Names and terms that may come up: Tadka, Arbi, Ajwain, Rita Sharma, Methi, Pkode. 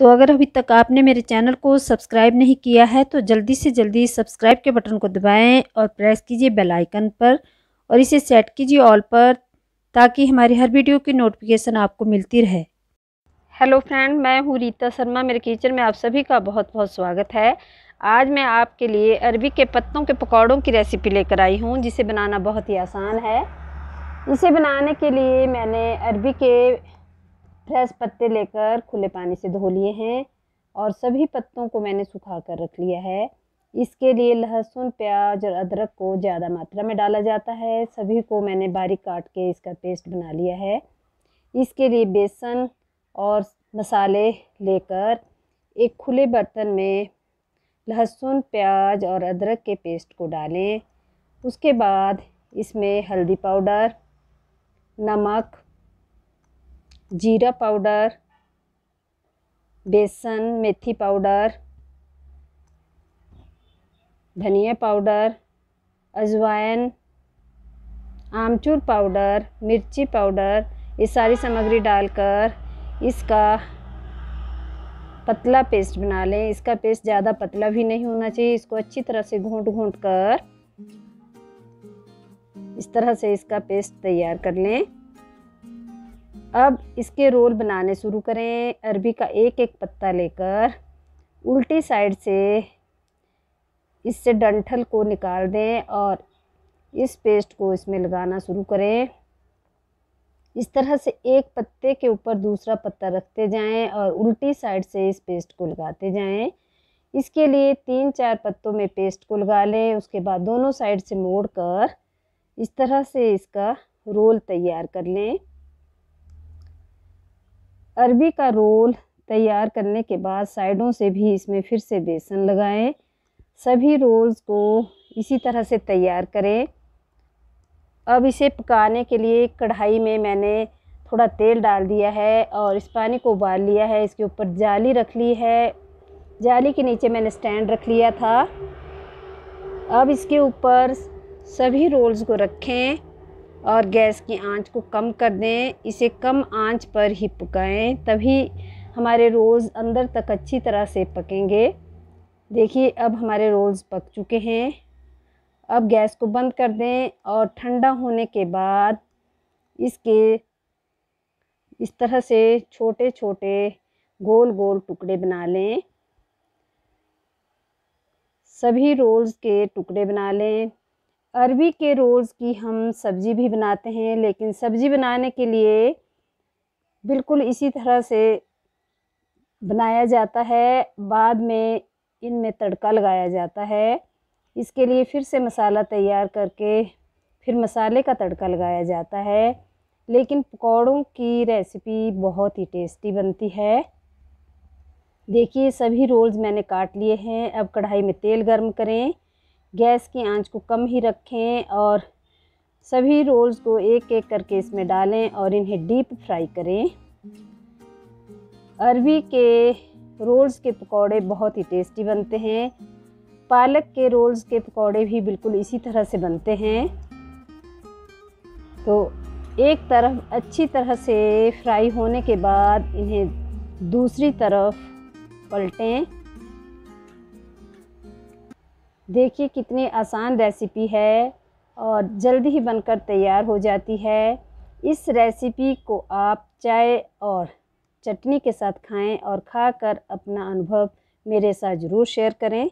तो अगर अभी तक आपने मेरे चैनल को सब्सक्राइब नहीं किया है तो जल्दी से जल्दी सब्सक्राइब के बटन को दबाएं और प्रेस कीजिए बेल आइकन पर और इसे सेट कीजिए ऑल पर, ताकि हमारी हर वीडियो की नोटिफिकेशन आपको मिलती रहे। हेलो फ्रेंड, मैं हूँ रीता शर्मा। मेरे किचन में आप सभी का बहुत बहुत स्वागत है। आज मैं आपके लिए अरबी के पत्तों के पकौड़ों की रेसिपी लेकर आई हूँ, जिसे बनाना बहुत ही आसान है। इसे बनाने के लिए मैंने अरबी के फ्रेश पत्ते लेकर खुले पानी से धो लिए हैं और सभी पत्तों को मैंने सुखा कर रख लिया है। इसके लिए लहसुन, प्याज और अदरक को ज़्यादा मात्रा में डाला जाता है। सभी को मैंने बारीक काट के इसका पेस्ट बना लिया है। इसके लिए बेसन और मसाले लेकर एक खुले बर्तन में लहसुन, प्याज और अदरक के पेस्ट को डालें। उसके बाद इसमें हल्दी पाउडर, नमक, जीरा पाउडर, बेसन, मेथी पाउडर, धनिया पाउडर, अजवाइन, आमचूर पाउडर, मिर्ची पाउडर, ये सारी सामग्री डालकर इसका पतला पेस्ट बना लें। इसका पेस्ट ज़्यादा पतला भी नहीं होना चाहिए। इसको अच्छी तरह से घूंट-घूंट कर इस तरह से इसका पेस्ट तैयार कर लें। अब इसके रोल बनाने शुरू करें। अरबी का एक एक पत्ता लेकर उल्टी साइड से इससे डंठल को निकाल दें और इस पेस्ट को इसमें लगाना शुरू करें। इस तरह से एक पत्ते के ऊपर दूसरा पत्ता रखते जाएं और उल्टी साइड से इस पेस्ट को लगाते जाएं। इसके लिए 3-4 पत्तों में पेस्ट को लगा लें। उसके बाद दोनों साइड से मोड़कर इस तरह से इसका रोल तैयार कर लें। अरबी का रोल तैयार करने के बाद साइडों से भी इसमें फिर से बेसन लगाएं। सभी रोल्स को इसी तरह से तैयार करें। अब इसे पकाने के लिए कढ़ाई में मैंने थोड़ा तेल डाल दिया है और इस पानी को उबाल लिया है। इसके ऊपर जाली रख ली है। जाली के नीचे मैंने स्टैंड रख लिया था। अब इसके ऊपर सभी रोल्स को रखें और गैस की आंच को कम कर दें। इसे कम आंच पर ही पकाएं, तभी हमारे रोल्स अंदर तक अच्छी तरह से पकेंगे। देखिए, अब हमारे रोल्स पक चुके हैं। अब गैस को बंद कर दें और ठंडा होने के बाद इसके इस तरह से छोटे छोटे गोल गोल टुकड़े बना लें। सभी रोल्स के टुकड़े बना लें। अरबी के रोल्स की हम सब्ज़ी भी बनाते हैं, लेकिन सब्ज़ी बनाने के लिए बिल्कुल इसी तरह से बनाया जाता है। बाद में इनमें तड़का लगाया जाता है। इसके लिए फिर से मसाला तैयार करके फिर मसाले का तड़का लगाया जाता है। लेकिन पकौड़ों की रेसिपी बहुत ही टेस्टी बनती है। देखिए, सभी रोल्स मैंने काट लिए हैं। अब कढ़ाई में तेल गर्म करें। गैस की आंच को कम ही रखें और सभी रोल्स को एक एक करके इसमें डालें और इन्हें डीप फ्राई करें। अरबी के रोल्स के पकौड़े बहुत ही टेस्टी बनते हैं। पालक के रोल्स के पकौड़े भी बिल्कुल इसी तरह से बनते हैं। तो एक तरफ अच्छी तरह से फ्राई होने के बाद इन्हें दूसरी तरफ पलटें। देखिए, कितनी आसान रेसिपी है और जल्दी ही बनकर तैयार हो जाती है। इस रेसिपी को आप चाय और चटनी के साथ खाएं और खाकर अपना अनुभव मेरे साथ ज़रूर शेयर करें।